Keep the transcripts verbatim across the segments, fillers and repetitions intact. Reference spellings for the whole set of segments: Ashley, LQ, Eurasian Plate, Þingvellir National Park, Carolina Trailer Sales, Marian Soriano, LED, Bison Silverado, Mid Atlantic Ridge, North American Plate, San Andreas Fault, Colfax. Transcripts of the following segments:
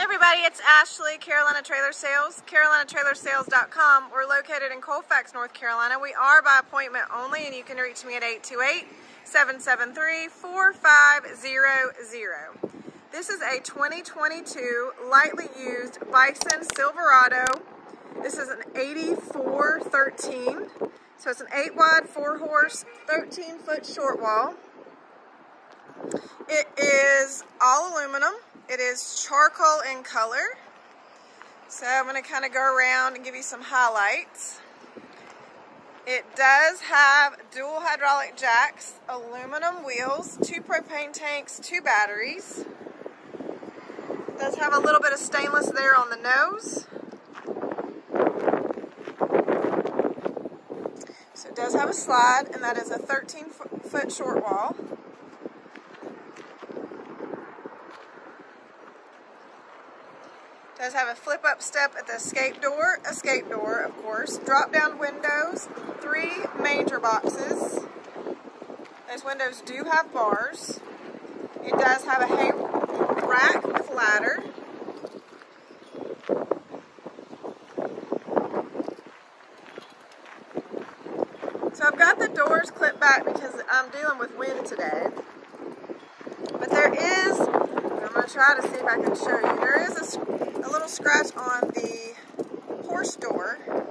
Hey everybody, it's Ashley, Carolina Trailer Sales, carolina trailer sales dot com. We're located in Colfax, North Carolina. We are by appointment only, and you can reach me at eight two eight, seven seven three, four five zero zero. This is a twenty twenty-two lightly used Bison Silverado. This is an eighty-four thirteen, so it's an eight wide, four horse, thirteen foot short wall. It is all aluminum. It is charcoal in color. So I'm going to kind of go around and give you some highlights. It does have dual hydraulic jacks, aluminum wheels, two propane tanks, two batteries. It does have a little bit of stainless there on the nose. So it does have a slide, and that is a thirteen foot short wall. Does have a flip-up step at the escape door, escape door, of course. Drop-down windows, three manger boxes. Those windows do have bars. It does have a hay rack with ladder. So I've got the doors clipped back because I'm dealing with wind today. But there is, I'm going to try to see if I can show you, there is a A little scratch on the horse door. So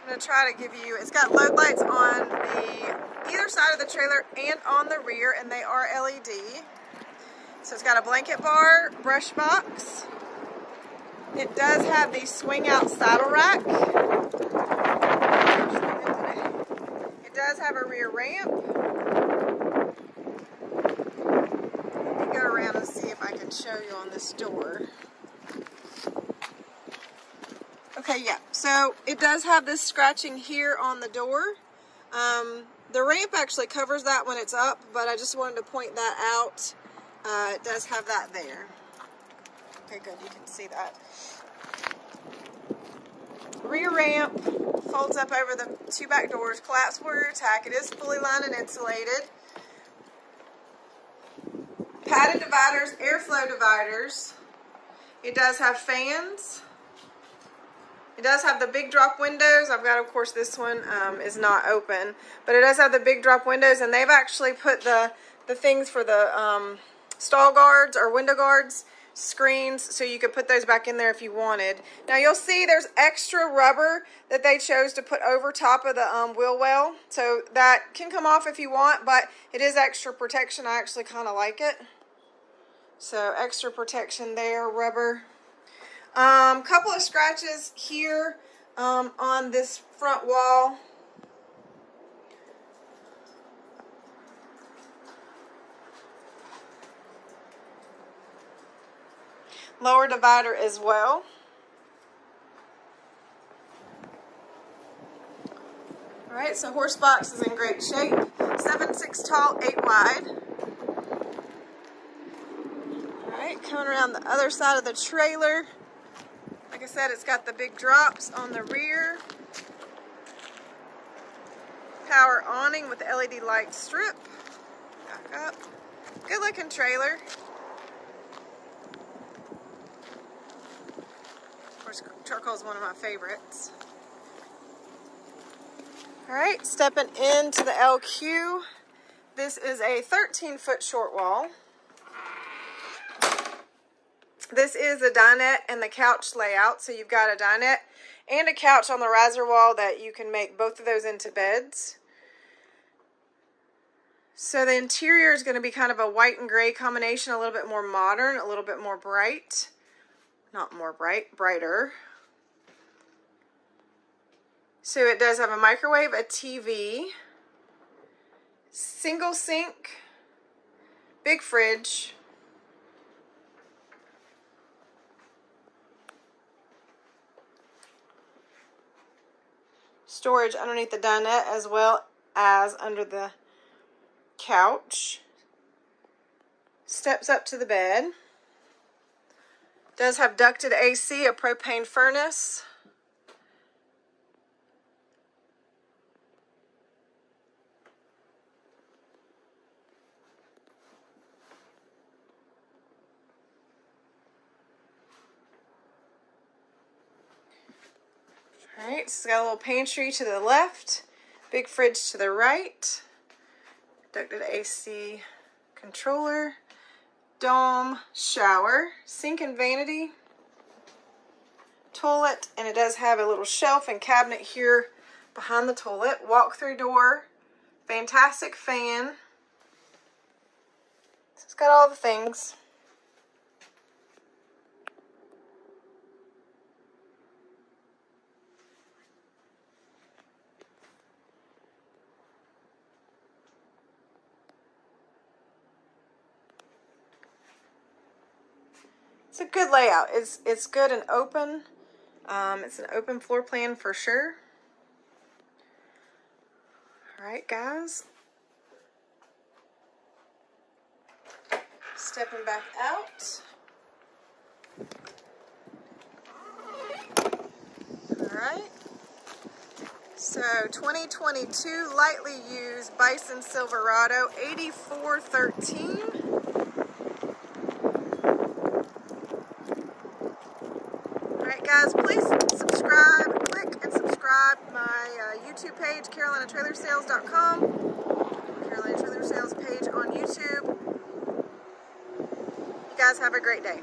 I'm going to try to give you, it's got load lights on the either side of the trailer and on the rear, and they are L E D. So it's got a blanket bar, brush box. It does have the swing out saddle rack. It does have a rear ramp. Show you on this door. Okay, yeah, so it does have this scratching here on the door. Um, the ramp actually covers that when it's up, but I just wanted to point that out. Uh, it does have that there. Okay, good, you can see that. Rear ramp folds up over the two back doors, collapsible rear tack. It is fully lined and insulated. Padded dividers, airflow dividers. It does have fans. It does have the big drop windows. I've got, of course, this one um, is not open, but it does have the big drop windows, and they've actually put the, the things for the um, stall guards or window guards, screens, so you could put those back in there if you wanted. Now you'll see there's extra rubber that they chose to put over top of the um, wheel well, so that can come off if you want, but it is extra protection. I actually kind of like it. So extra protection there, rubber. Um, couple of scratches here um, on this front wall. Lower divider as well. All right, so horse box is in great shape. seven six tall, eight wide. Coming around the other side of the trailer. Like I said, it's got the big drops on the rear. Power awning with the L E D light strip. Back up. Good looking trailer. Of course, charcoal is one of my favorites. All right, stepping into the L Q. This is a thirteen foot short wall. This is the dinette and the couch layout, so you've got a dinette and a couch on the riser wall that you can make both of those into beds. So the interior is going to be kind of a white and gray combination, a little bit more modern, a little bit more bright. Not more bright, brighter. So it does have a microwave, a T V, single sink, big fridge. Storage underneath the dinette as well as under the couch. Steps up to the bed. Does have ducted A C, a propane furnace. All right, so it's got a little pantry to the left, big fridge to the right, ducted A C controller, dome shower, sink and vanity, toilet, and it does have a little shelf and cabinet here behind the toilet, walk-through door, fantastic fan. So it's got all the things. It's a good layout. It's it's good and open. Um, it's an open floor plan for sure. All right, guys. Stepping back out. All right. So twenty twenty-two lightly used Bison Silverado eighty-four thirteen. Guys, please subscribe, click and subscribe my uh, YouTube page, Carolina Trailer Sales dot com, Carolina Trailer Sales page on YouTube. You guys have a great day.